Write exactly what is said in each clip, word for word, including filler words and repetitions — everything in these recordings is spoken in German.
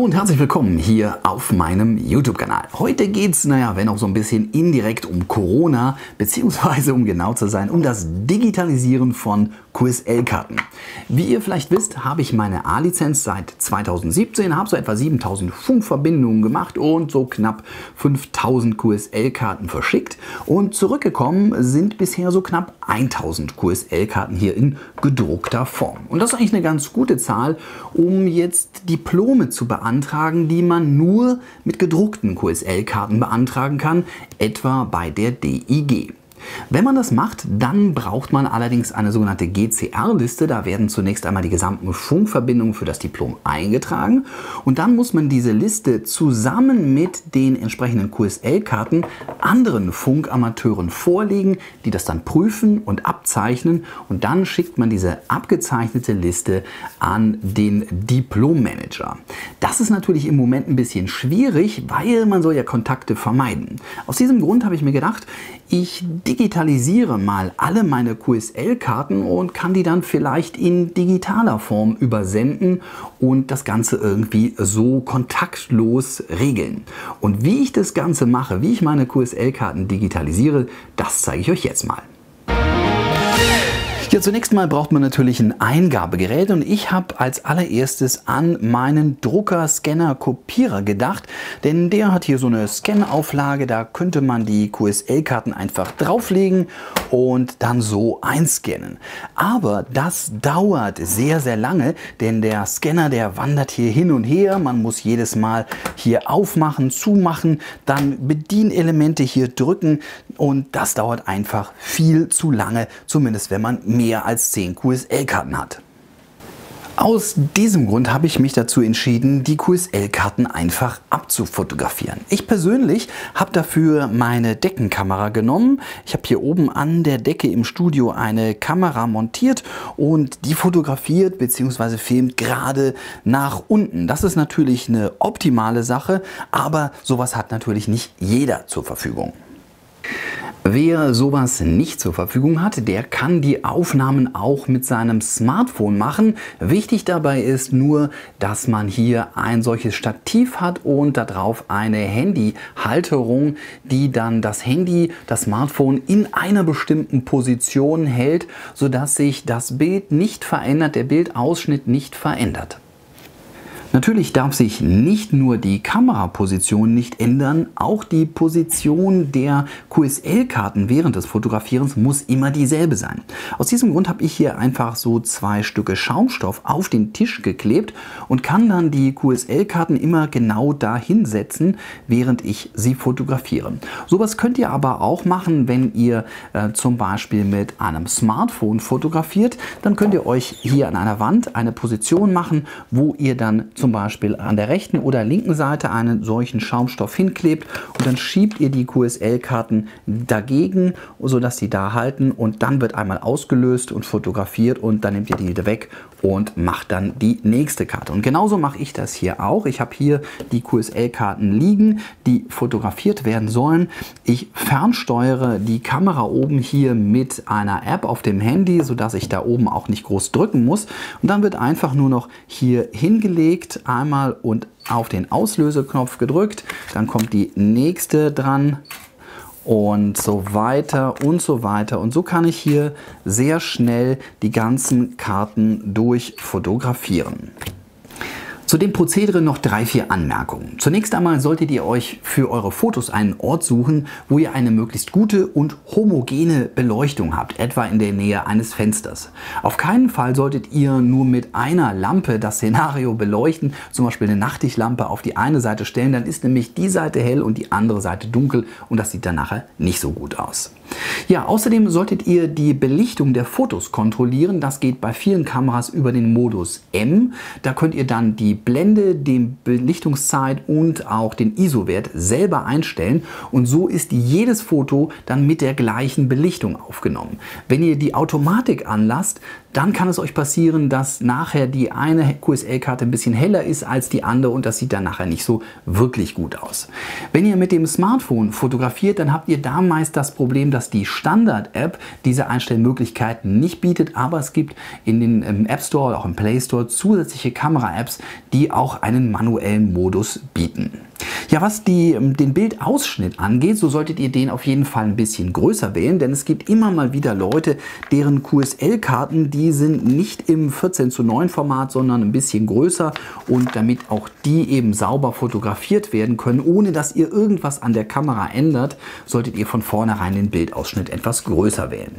Hallo und herzlich willkommen hier auf meinem YouTube-Kanal. Heute geht es, naja, wenn auch so ein bisschen indirekt um Corona, beziehungsweise um genau zu sein, um das Digitalisieren von Q S L-Karten. Wie ihr vielleicht wisst, habe ich meine A-Lizenz seit zweitausendsiebzehn, habe so etwa siebentausend Funkverbindungen gemacht und so knapp fünftausend Q S L-Karten verschickt. Und zurückgekommen sind bisher so knapp tausend Q S L-Karten hier in gedruckter Form. Und das ist eigentlich eine ganz gute Zahl, um jetzt Diplome zu beantragen, die man nur mit gedruckten Q S L-Karten beantragen kann, etwa bei der D I G. Wenn man das macht, dann braucht man allerdings eine sogenannte G C R-Liste. Da werden zunächst einmal die gesamten Funkverbindungen für das Diplom eingetragen und dann muss man diese Liste zusammen mit den entsprechenden Q S L-Karten anderen Funkamateuren vorlegen, die das dann prüfen und abzeichnen und dann schickt man diese abgezeichnete Liste an den Diplommanager. Das ist natürlich im Moment ein bisschen schwierig, weil man soll ja Kontakte vermeiden. Aus diesem Grund habe ich mir gedacht, ich digitalisiere mal alle meine Q S L-Karten und kann die dann vielleicht in digitaler Form übersenden und das Ganze irgendwie so kontaktlos regeln. Und wie ich das Ganze mache, wie ich meine Q S L-Karten digitalisiere, das zeige ich euch jetzt mal. Ja, zunächst mal braucht man natürlich ein Eingabegerät und ich habe als allererstes an meinen Drucker, Scanner, Kopierer gedacht, denn der hat hier so eine Scanauflage, da könnte man die Q S L-Karten einfach drauflegen und dann so einscannen. Aber das dauert sehr, sehr lange, denn der Scanner, der wandert hier hin und her, man muss jedes Mal hier aufmachen, zumachen, dann Bedienelemente hier drücken und das dauert einfach viel zu lange, zumindest wenn man mehr als zehn Q S L-Karten hat. Aus diesem Grund habe ich mich dazu entschieden, die Q S L-Karten einfach abzufotografieren. Ich persönlich habe dafür meine Deckenkamera genommen. Ich habe hier oben an der Decke im Studio eine Kamera montiert und die fotografiert bzw. filmt gerade nach unten. Das ist natürlich eine optimale Sache, aber sowas hat natürlich nicht jeder zur Verfügung. Wer sowas nicht zur Verfügung hat, der kann die Aufnahmen auch mit seinem Smartphone machen. Wichtig dabei ist nur, dass man hier ein solches Stativ hat und darauf eine Handyhalterung, die dann das Handy, das Smartphone in einer bestimmten Position hält, sodass sich das Bild nicht verändert, der Bildausschnitt nicht verändert. Natürlich darf sich nicht nur die Kameraposition nicht ändern, auch die Position der Q S L-Karten während des Fotografierens muss immer dieselbe sein. Aus diesem Grund habe ich hier einfach so zwei Stücke Schaumstoff auf den Tisch geklebt und kann dann die Q S L-Karten immer genau da hinsetzen, während ich sie fotografiere. Sowas könnt ihr aber auch machen, wenn ihr äh, zum Beispiel mit einem Smartphone fotografiert. Dann könnt ihr euch hier an einer Wand eine Position machen, wo ihr dann zum Beispiel an der rechten oder linken Seite einen solchen Schaumstoff hinklebt und dann schiebt ihr die Q S L-Karten dagegen, sodass die da halten und dann wird einmal ausgelöst und fotografiert und dann nehmt ihr die wieder weg und macht dann die nächste Karte. Und genauso mache ich das hier auch. Ich habe hier die Q S L-Karten liegen, die fotografiert werden sollen. Ich fernsteuere die Kamera oben hier mit einer App auf dem Handy, sodass ich da oben auch nicht groß drücken muss und dann wird einfach nur noch hier hingelegt, einmal und auf den Auslöseknopf gedrückt, dann kommt die nächste dran und so weiter und so weiter. Und so kann ich hier sehr schnell die ganzen Karten durch fotografieren. Zu dem Prozedere noch drei, vier Anmerkungen. Zunächst einmal solltet ihr euch für eure Fotos einen Ort suchen, wo ihr eine möglichst gute und homogene Beleuchtung habt, etwa in der Nähe eines Fensters. Auf keinen Fall solltet ihr nur mit einer Lampe das Szenario beleuchten, zum Beispiel eine Nachttischlampe auf die eine Seite stellen, dann ist nämlich die Seite hell und die andere Seite dunkel und das sieht dann nachher nicht so gut aus. Ja, außerdem solltet ihr die Belichtung der Fotos kontrollieren. Das geht bei vielen Kameras über den Modus M. Da könnt ihr dann die Blende, die Belichtungszeit und auch den I S O-Wert selber einstellen und so ist jedes Foto dann mit der gleichen Belichtung aufgenommen. Wenn ihr die Automatik anlasst, dann kann es euch passieren, dass nachher die eine Q S L-Karte ein bisschen heller ist als die andere und das sieht dann nachher nicht so wirklich gut aus. Wenn ihr mit dem Smartphone fotografiert, dann habt ihr da meist das Problem, dass die Standard-App diese Einstellmöglichkeiten nicht bietet, aber es gibt in den im App Store oder auch im Play Store zusätzliche Kamera-Apps, die auch einen manuellen Modus bieten. Ja, was die, den Bildausschnitt angeht, so solltet ihr den auf jeden Fall ein bisschen größer wählen, denn es gibt immer mal wieder Leute, deren Q S L-Karten, die sind nicht im vierzehn zu neun Format, sondern ein bisschen größer, und damit auch die eben sauber fotografiert werden können, ohne dass ihr irgendwas an der Kamera ändert, solltet ihr von vornherein den Bildausschnitt etwas größer wählen.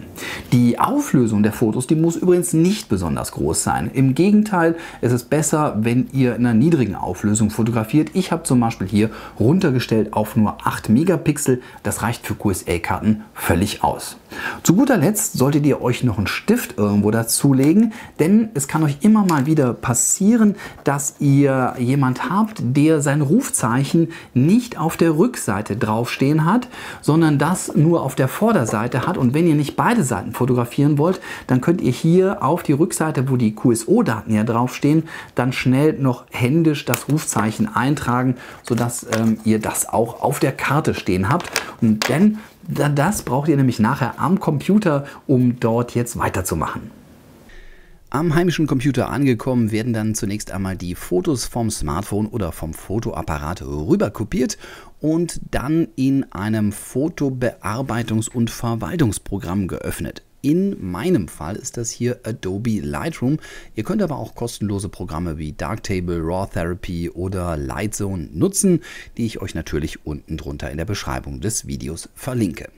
Die Auflösung der Fotos, die muss übrigens nicht besonders groß sein. Im Gegenteil, es ist besser, wenn ihr in einer niedrigen Auflösung fotografiert. Ich habe zum Beispiel hier runtergestellt auf nur acht Megapixel. Das reicht für Q S L-Karten völlig aus. Zu guter Letzt solltet ihr euch noch einen Stift irgendwo dazulegen, denn es kann euch immer mal wieder passieren, dass ihr jemand habt, der sein Rufzeichen nicht auf der Rückseite draufstehen hat, sondern das nur auf der Vorderseite hat, und wenn ihr nicht beide Seiten fotografieren wollt, dann könnt ihr hier auf die Rückseite, wo die Q S O-Daten ja draufstehen, dann schnell noch händisch das Rufzeichen eintragen, sodass ähm, ihr das auch auf der Karte stehen habt, und denn das braucht ihr nämlich nachher am Computer, um dort jetzt weiterzumachen. Am heimischen Computer angekommen, werden dann zunächst einmal die Fotos vom Smartphone oder vom Fotoapparat rüber kopiert und dann in einem Fotobearbeitungs- und Verwaltungsprogramm geöffnet. In meinem Fall ist das hier Adobe Lightroom. Ihr könnt aber auch kostenlose Programme wie Darktable, RawTherapee oder Lightzone nutzen, die ich euch natürlich unten drunter in der Beschreibung des Videos verlinke.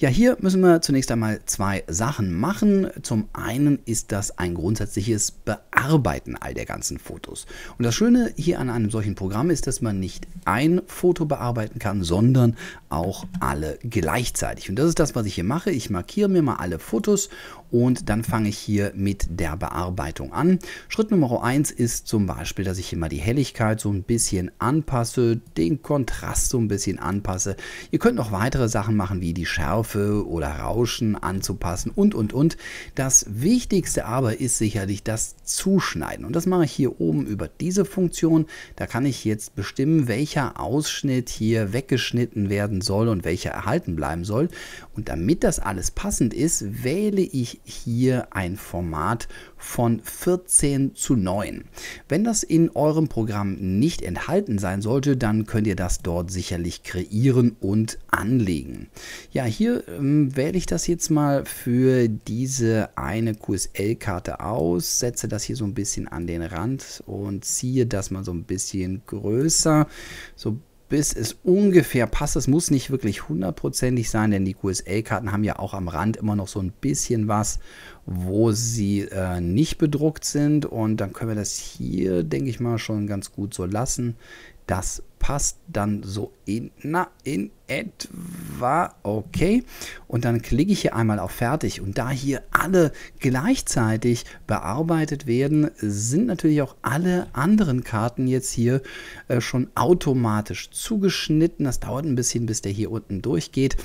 Ja, hier müssen wir zunächst einmal zwei Sachen machen. Zum einen ist das ein grundsätzliches Bearbeiten all der ganzen Fotos. Und das Schöne hier an einem solchen Programm ist, dass man nicht ein Foto bearbeiten kann, sondern auch alle gleichzeitig. Und das ist das, was ich hier mache. Ich markiere mir mal alle Fotos und dann fange ich hier mit der Bearbeitung an. Schritt Nummer eins ist zum Beispiel, dass ich hier mal die Helligkeit so ein bisschen anpasse, den Kontrast so ein bisschen anpasse. Ihr könnt noch weitere Sachen machen, wie die Schärfe oder Rauschen anzupassen und, und, und. Das Wichtigste aber ist sicherlich das Zuschneiden. Und das mache ich hier oben über diese Funktion. Da kann ich jetzt bestimmen, welcher Ausschnitt hier weggeschnitten werden soll und welcher erhalten bleiben soll. Und damit das alles passend ist, wähle ich hier ein Format von vierzehn zu neun. Wenn das in eurem Programm nicht enthalten sein sollte, dann könnt ihr das dort sicherlich kreieren und anlegen. Ja, hier ähm, wähle ich das jetzt mal für diese eine Q S L-Karte aus, setze das hier so ein bisschen an den Rand und ziehe das mal so ein bisschen größer, so bis es ungefähr passt. Es muss nicht wirklich hundertprozentig sein, denn die Q S L-Karten haben ja auch am Rand immer noch so ein bisschen was, wo sie äh, nicht bedruckt sind, und dann können wir das hier, denke ich mal, schon ganz gut so lassen. Das passt dann so in, na, in etwa, okay. Und dann klicke ich hier einmal auf Fertig. Und da hier alle gleichzeitig bearbeitet werden, sind natürlich auch alle anderen Karten jetzt hier äh, schon automatisch zugeschnitten. Das dauert ein bisschen, bis der hier unten durchgeht.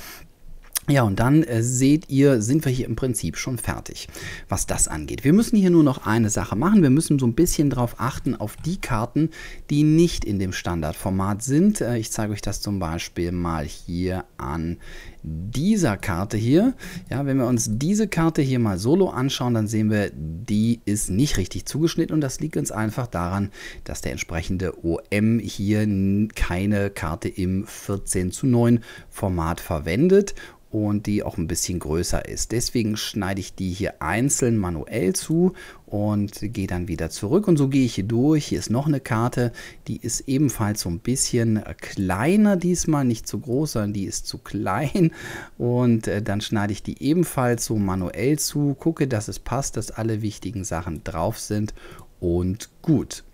Ja, und dann äh, seht ihr, sind wir hier im Prinzip schon fertig, was das angeht. Wir müssen hier nur noch eine Sache machen. Wir müssen so ein bisschen darauf achten, auf die Karten, die nicht in dem Standardformat sind. Äh, ich zeige euch das zum Beispiel mal hier an dieser Karte hier. Ja, wenn wir uns diese Karte hier mal solo anschauen, dann sehen wir, die ist nicht richtig zugeschnitten, und das liegt ganz einfach daran, dass der entsprechende O M hier keine Karte im vierzehn zu neun Format verwendet und die auch ein bisschen größer ist. Deswegen schneide ich die hier einzeln manuell zu und gehe dann wieder zurück, und so gehe ich hier durch. Hier ist noch eine Karte, die ist ebenfalls so ein bisschen kleiner diesmal, nicht zu groß, sondern die ist zu klein, und dann schneide ich die ebenfalls so manuell zu, gucke, dass es passt, dass alle wichtigen Sachen drauf sind, und gut.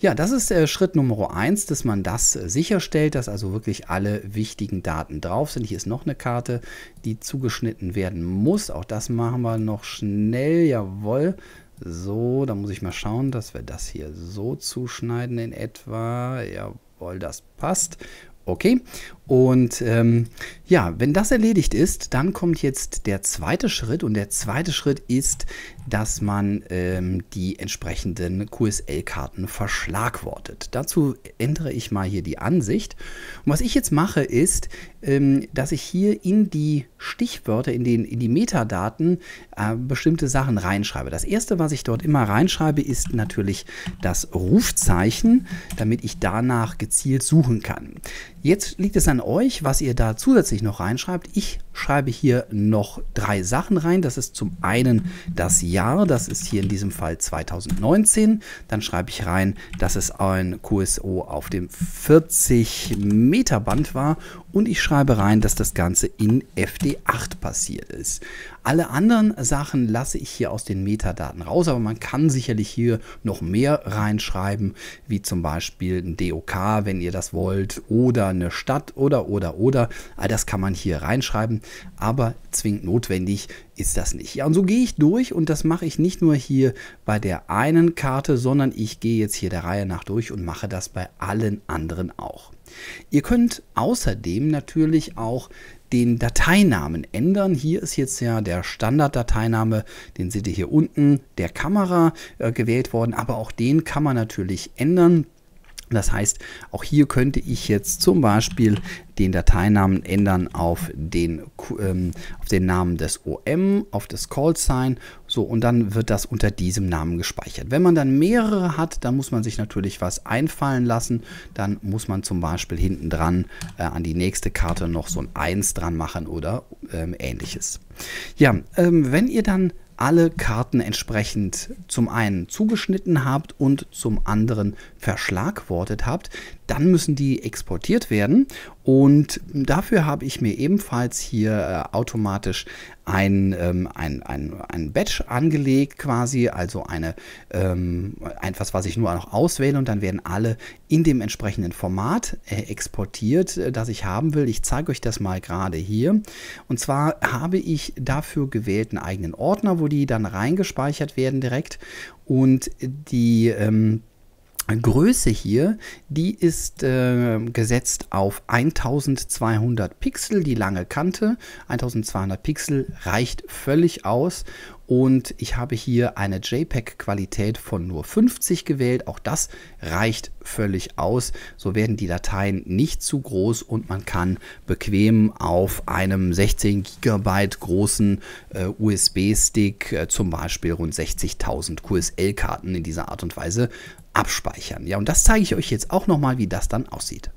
Ja, das ist der Schritt Nummer eins, dass man das sicherstellt, dass also wirklich alle wichtigen Daten drauf sind. Hier ist noch eine Karte, die zugeschnitten werden muss. Auch das machen wir noch schnell. Jawohl. So, da muss ich mal schauen, dass wir das hier so zuschneiden in etwa. Jawohl, das passt. Okay. Und ähm, ja, wenn das erledigt ist, dann kommt jetzt der zweite Schritt. Und der zweite Schritt ist, dass man ähm, die entsprechenden Q S L-Karten verschlagwortet. Dazu ändere ich mal hier die Ansicht. Und was ich jetzt mache, ist, ähm, dass ich hier in die Stichwörter, in, den, in die Metadaten äh, bestimmte Sachen reinschreibe. Das erste, was ich dort immer reinschreibe, ist natürlich das Rufzeichen, damit ich danach gezielt suchen kann. Jetzt liegt es an euch, was ihr da zusätzlich noch reinschreibt. Ich schreibe hier noch drei Sachen rein. Das ist zum einen das Jahr, das ist hier in diesem Fall zweitausendneunzehn. Dann schreibe ich rein, dass es ein Q S O auf dem vierzig Meter Band war. Und ich schreibe rein, dass das Ganze in F T acht passiert ist. Alle anderen Sachen lasse ich hier aus den Metadaten raus, aber man kann sicherlich hier noch mehr reinschreiben, wie zum Beispiel ein D O K, wenn ihr das wollt, oder eine Stadt oder, oder, oder. All das kann man hier reinschreiben, aber zwingend notwendig ist das nicht. Ja, und so gehe ich durch, und das mache ich nicht nur hier bei der einen Karte, sondern ich gehe jetzt hier der Reihe nach durch und mache das bei allen anderen auch. Ihr könnt außerdem natürlich auch den Dateinamen ändern. Hier ist jetzt ja der Standarddateiname, den seht ihr hier unten, der Kamera äh, gewählt worden, aber auch den kann man natürlich ändern. Das heißt, auch hier könnte ich jetzt zum Beispiel den Dateinamen ändern auf den, ähm, auf den Namen des O M, auf das Callsign, so, und dann wird das unter diesem Namen gespeichert. Wenn man dann mehrere hat, dann muss man sich natürlich was einfallen lassen. Dann muss man zum Beispiel hinten dran äh, an die nächste Karte noch so ein eins dran machen oder ähm, ähnliches. Ja, ähm, wenn ihr dann alle Karten entsprechend zum einen zugeschnitten habt und zum anderen verschlagwortet habt, dann müssen die exportiert werden. Und dafür habe ich mir ebenfalls hier äh, automatisch ein, ähm, ein, ein, ein Batch angelegt quasi, also eine, ähm, etwas, was ich nur noch auswähle, und dann werden alle in dem entsprechenden Format äh, exportiert, äh, das ich haben will. Ich zeige euch das mal gerade hier. Und zwar habe ich dafür gewählt einen eigenen Ordner, wo die dann reingespeichert werden direkt, und die ähm, Größe hier, die ist äh, gesetzt auf eintausendzweihundert Pixel, die lange Kante. eintausendzweihundert Pixel reicht völlig aus. Und ich habe hier eine JPEG-Qualität von nur fünfzig gewählt. Auch das reicht völlig aus. So werden die Dateien nicht zu groß und man kann bequem auf einem sechzehn Gigabyte großen äh, U S B-Stick äh, zum Beispiel rund sechzigtausend Q S L-Karten in dieser Art und Weise abspeichern. Ja, und das zeige ich euch jetzt auch nochmal, wie das dann aussieht.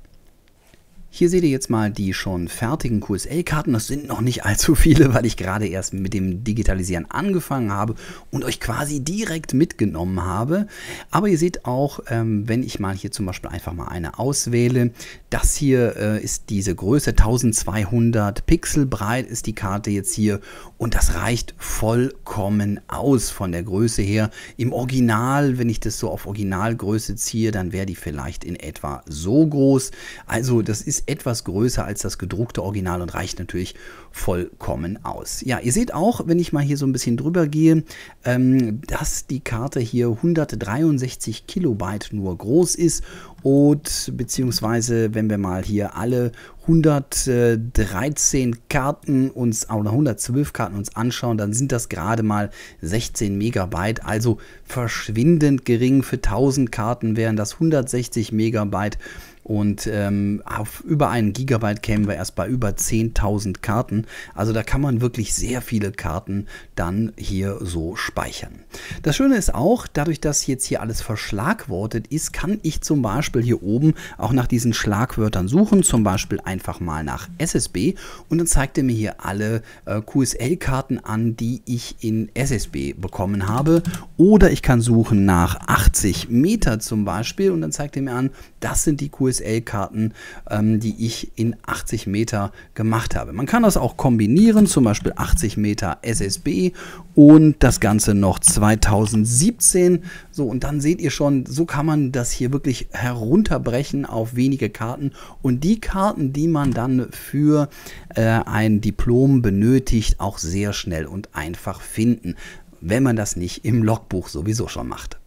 Hier seht ihr jetzt mal die schon fertigen Q S L-Karten. Das sind noch nicht allzu viele, weil ich gerade erst mit dem Digitalisieren angefangen habe und euch quasi direkt mitgenommen habe. Aber ihr seht auch, wenn ich mal hier zum Beispiel einfach mal eine auswähle, das hier ist diese Größe, eintausendzweihundert Pixel breit ist die Karte jetzt hier, und das reicht vollkommen aus von der Größe her. Im Original, wenn ich das so auf Originalgröße ziehe, dann wäre die vielleicht in etwa so groß. Also das ist etwas größer als das gedruckte Original und reicht natürlich vollkommen aus. Ja, ihr seht auch, wenn ich mal hier so ein bisschen drüber gehe, ähm, dass die Karte hier hundertdreiundsechzig Kilobyte nur groß ist, und beziehungsweise wenn wir mal hier alle hundertdreizehn Karten uns, oder hundertzwölf Karten uns anschauen, dann sind das gerade mal sechzehn Megabyte, also verschwindend gering. Für tausend Karten wären das hundertsechzig Megabyte. Und ähm, auf über einen Gigabyte kämen wir erst bei über zehntausend Karten. Also da kann man wirklich sehr viele Karten dann hier so speichern. Das Schöne ist auch, dadurch, dass jetzt hier alles verschlagwortet ist, kann ich zum Beispiel hier oben auch nach diesen Schlagwörtern suchen. Zum Beispiel einfach mal nach S S B. Und dann zeigt er mir hier alle äh, Q S L-Karten an, die ich in S S B bekommen habe. Oder ich kann suchen nach achtzig Meter zum Beispiel. Und dann zeigt er mir an, das sind die Q S L-Karten. Q S L-Karten, ähm, die ich in achtzig Meter gemacht habe. Man kann das auch kombinieren, zum Beispiel achtzig Meter S S B und das Ganze noch zweitausendsiebzehn. So, und dann seht ihr schon, so kann man das hier wirklich herunterbrechen auf wenige Karten. Und die Karten, die man dann für äh, ein Diplom benötigt, auch sehr schnell und einfach finden, wenn man das nicht im Logbuch sowieso schon macht.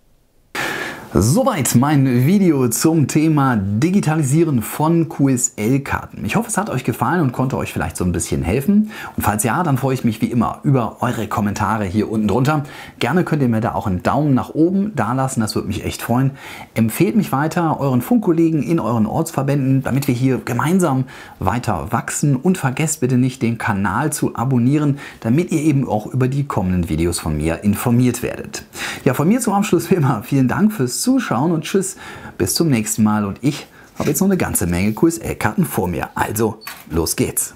Soweit mein Video zum Thema Digitalisieren von Q S L-Karten. Ich hoffe, es hat euch gefallen und konnte euch vielleicht so ein bisschen helfen. Und falls ja, dann freue ich mich wie immer über eure Kommentare hier unten drunter. Gerne könnt ihr mir da auch einen Daumen nach oben dalassen, das würde mich echt freuen. Empfehlt mich weiter euren Funkkollegen in euren Ortsverbänden, damit wir hier gemeinsam weiter wachsen. Und vergesst bitte nicht, den Kanal zu abonnieren, damit ihr eben auch über die kommenden Videos von mir informiert werdet. Ja, von mir zum Abschluss wie immer vielen Dank fürs Zuschauen. Zuschauen und tschüss, bis zum nächsten Mal. Und ich habe jetzt noch eine ganze Menge Q S L-Karten vor mir. Also, los geht's.